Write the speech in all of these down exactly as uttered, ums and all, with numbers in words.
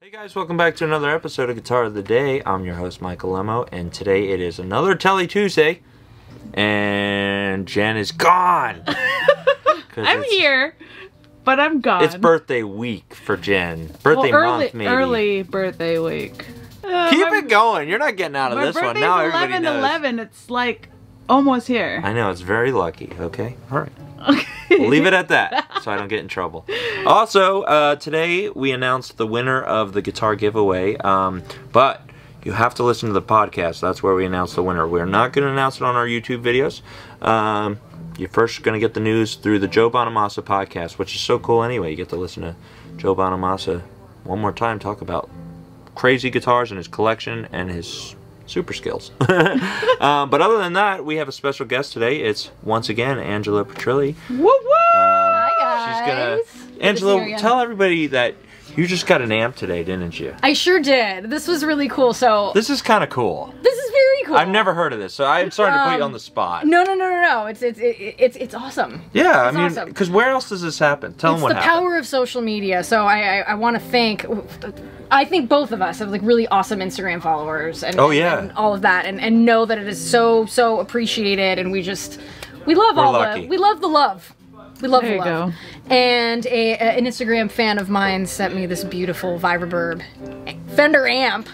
Hey guys, welcome back to another episode of Guitar of the Day. I'm your host, Michael Lemmo, and today it is another Tele Tuesday, and Jen is gone! I'm here, but I'm gone. It's birthday week for Jen. Birthday well, early, month, maybe. Early birthday week. Uh, Keep my, it going! You're not getting out of this one. Now everybody knows. eleven eleven. It's like almost here. I know, it's very lucky, okay? Alright. Okay. We'll leave it at that so I don't get in trouble. Also, uh, today we announced the winner of the guitar giveaway, um, but you have to listen to the podcast. That's where we announce the winner. We're not going to announce it on our YouTube videos. Um, you're first going to get the news through the Joe Bonamassa podcast, which is so cool anyway. You get to listen to Joe Bonamassa one more time talk about crazy guitars and his collection and his super skills. um, but other than that, we have a special guest today. It's once again Angela Petrilli. Woo woo! Um, Hi guys. She's gonna. Good Angela, tell everybody that you just got an amp today, didn't you? I sure did. This was really cool. So this is kind of cool. This is very cool. I've never heard of this, so I'm sorry um, to put you on the spot. No, no, no, no, no. It's it's it, it's it's awesome. Yeah, it's I mean, because awesome. Where else does this happen? Tell it's them what happened. It's the power of social media. So I I, I want to thank. I think both of us have like really awesome Instagram followers and, oh, yeah. and all of that and, and know that it is so, so appreciated and we just, we love We're all lucky. the, we love the love. We love there the love. Go. And a, a, an Instagram fan of mine sent me this beautiful Vibroverb Fender amp.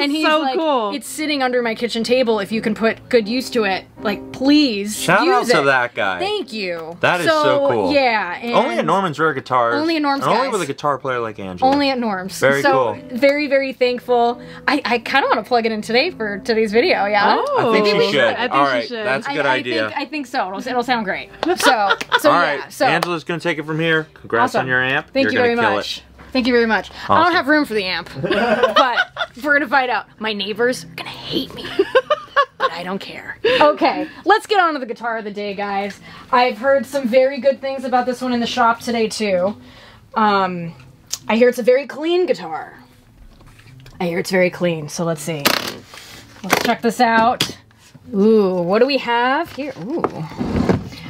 And he's so like, cool. It's sitting under my kitchen table. If you can put good use to it, like please Shout use out to it. that guy. Thank you. That is so, so cool. Yeah. And only at Norman's Rare Guitars. Only at Norm's Only with a guitar player like Angela. Only at Norm's. Very so, cool. Very, very thankful. I, I kind of want to plug it in today for today's video, yeah? Oh, I think Maybe we should. should. I think All right, should. That's a good I, idea. I think, I think so. It'll, it'll sound great. So, so All right. yeah. So Angela's gonna take it from here. Congrats awesome. on your amp. Thank You're you very much. It. Thank you very much. Awesome. I don't have room for the amp, but we're gonna find out. My neighbors are gonna hate me, but I don't care. Okay, let's get on to the guitar of the day, guys. I've heard some very good things about this one in the shop today too. Um, I hear it's a very clean guitar. I hear it's very clean. So let's see. Let's check this out. Ooh, what do we have here? Ooh.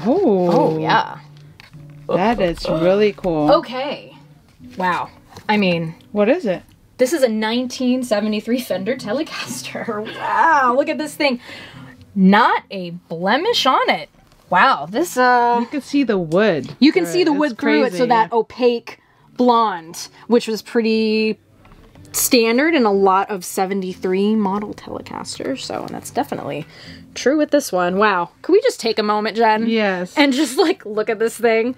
Ooh. Oh yeah. That is really cool. Okay. Wow. I mean. What is it? This is a nineteen seventy-three Fender Telecaster. Wow. Look at this thing. Not a blemish on it. Wow. This, uh. You can see the wood. You can see the wood through it. So that opaque blonde, which was pretty standard in a lot of seventy-three model Telecaster. So, and that's definitely true with this one. Wow. Can we just take a moment, Jen? Yes. And just like look at this thing.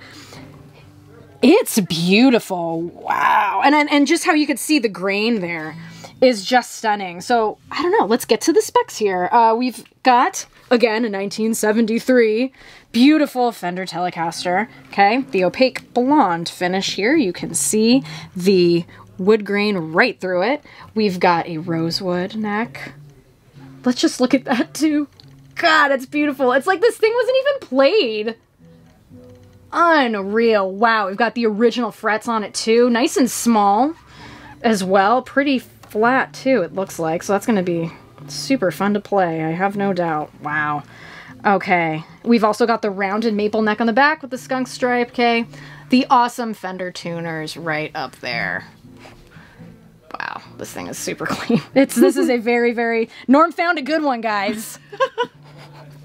It's beautiful. Wow. And and just how you could see the grain there is just stunning. So, I don't know. Let's get to the specs here. Uh, we've got, again, a nineteen seventy-three beautiful Fender Telecaster. Okay. The opaque blonde finish here. You can see the wood grain right through it. We've got a rosewood neck. Let's just look at that too. God, it's beautiful. It's like this thing wasn't even played. Unreal. Wow, we've got the original frets on it too. Nice and small as well. Pretty flat too, it looks like. So that's going to be super fun to play, I have no doubt. Wow. Okay. We've also got the rounded maple neck on the back with the skunk stripe, okay? The awesome Fender tuners right up there. Wow, this thing is super clean. It's this is a very, very Norm found a good one, guys.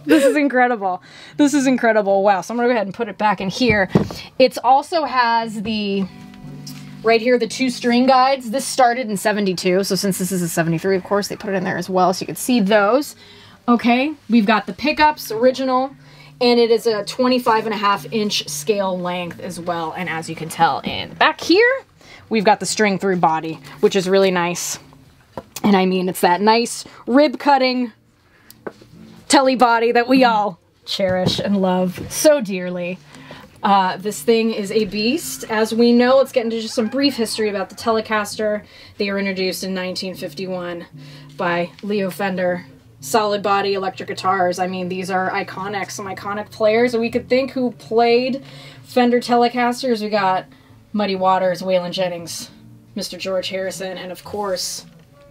This is incredible. This is incredible. Wow. So I'm gonna go ahead and put it back in here. It also has the right here the two string guides. This started in seventy-two, so since this is a seventy-three, of course, they put it in there as well, so you can see those. Okay, we've got the pickups original, and it is a twenty-five and a half inch scale length as well. And as you can tell in back here, we've got the string through body, which is really nice. And I mean, it's that nice rib cutting Tele body that we all cherish and love so dearly. Uh, this thing is a beast. As we know, let's get into just some brief history about the Telecaster. They were introduced in nineteen fifty-one by Leo Fender. Solid body electric guitars. I mean, these are iconic, some iconic players that we could think who played Fender Telecasters. We got Muddy Waters, Waylon Jennings, Mister George Harrison, and of course,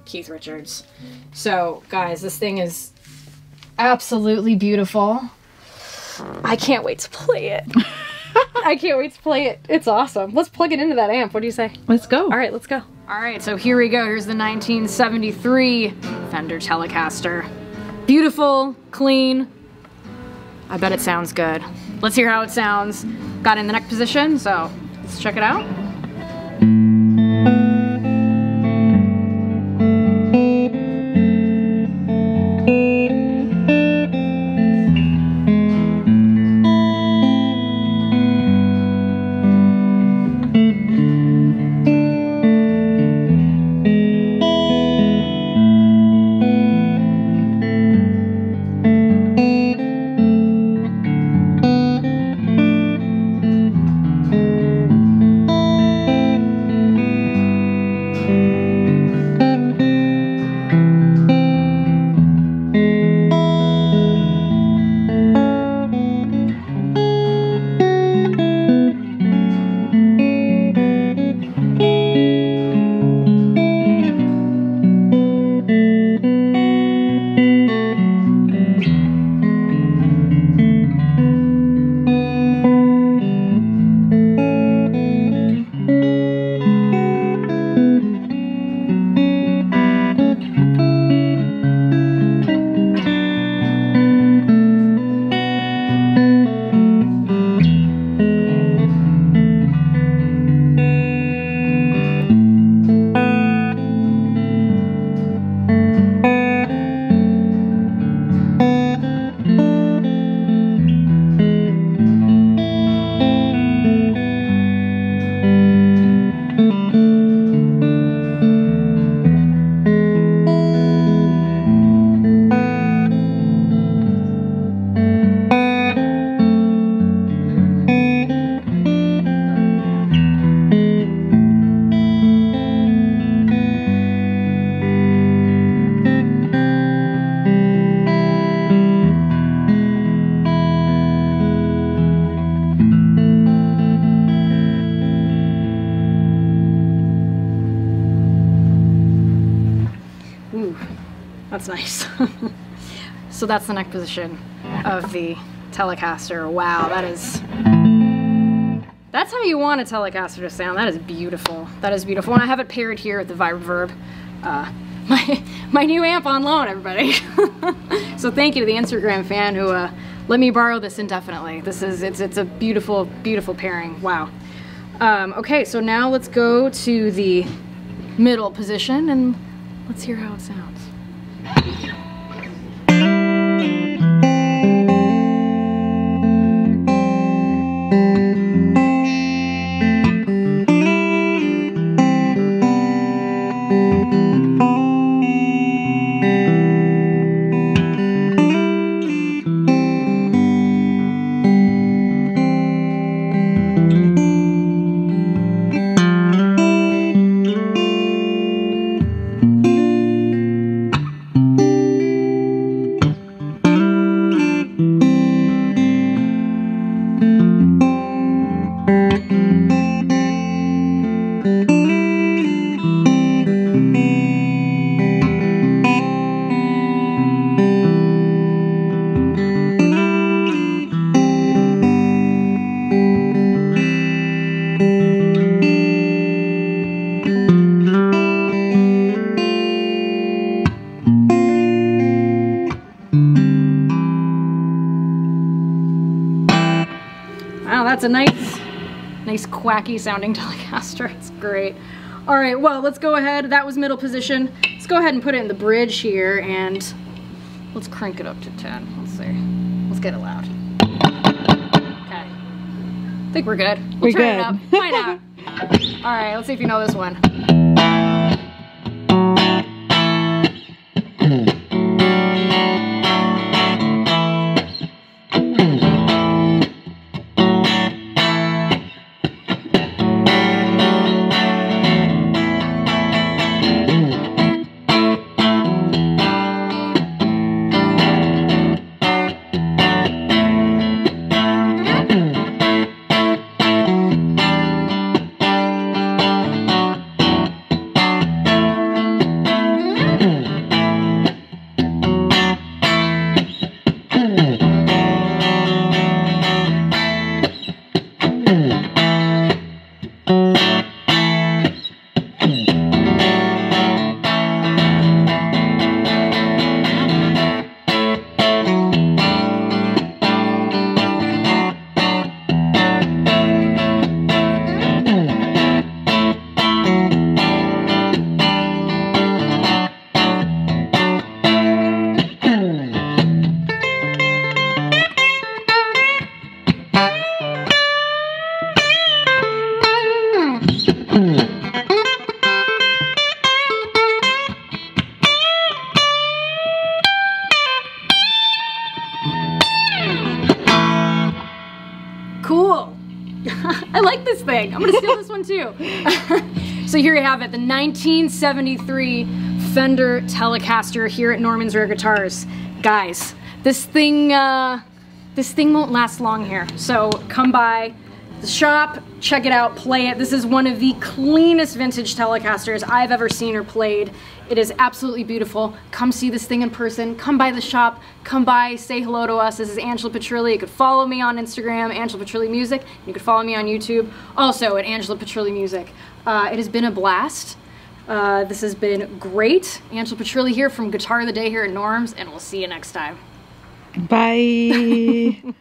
Keith Richards. So, guys, this thing is absolutely beautiful. I can't wait to play it. I can't wait to play it. It's awesome. Let's plug it into that amp. What do you say? Let's go. All right, let's go. All right, so here we go. Here's the nineteen seventy-three Fender Telecaster. Beautiful, clean. I bet it sounds good. Let's hear how it sounds. Got in the neck position, so let's check it out. That's nice. So that's the neck position of the Telecaster. Wow, that is, that's how you want a Telecaster to sound. That is beautiful. That is beautiful. And I have it paired here with the Vibroverb, uh, my, my new amp on loan, everybody. So thank you to the Instagram fan who uh, let me borrow this indefinitely. This is, it's, it's a beautiful, beautiful pairing. Wow. Um, okay, so now let's go to the middle position and let's hear how it sounds. It's a nice, nice quacky sounding Telecaster. It's great. All right, well, let's go ahead. That was middle position. Let's go ahead and put it in the bridge here and let's crank it up to ten. Let's see. Let's get it loud. Okay. I think we're good. We'll we're turn good. It up. Why not? All right, let's see if you know this one. one too. So here you have it, the nineteen seventy-three Fender Telecaster here at Norman's Rare Guitars. Guys, this thing, uh, this thing won't last long here. So come by the shop, check it out, play it. This is one of the cleanest vintage Telecasters I've ever seen or played. It is absolutely beautiful. Come see this thing in person. Come by the shop. Come by, say hello to us. This is Angela Petrilli. You could follow me on Instagram, Angela Petrilli Music. You could follow me on YouTube, also at Angela Petrilli Music. Uh, it has been a blast. Uh, this has been great. Angela Petrilli here from Guitar of the Day here at Norm's, and we'll see you next time. Bye.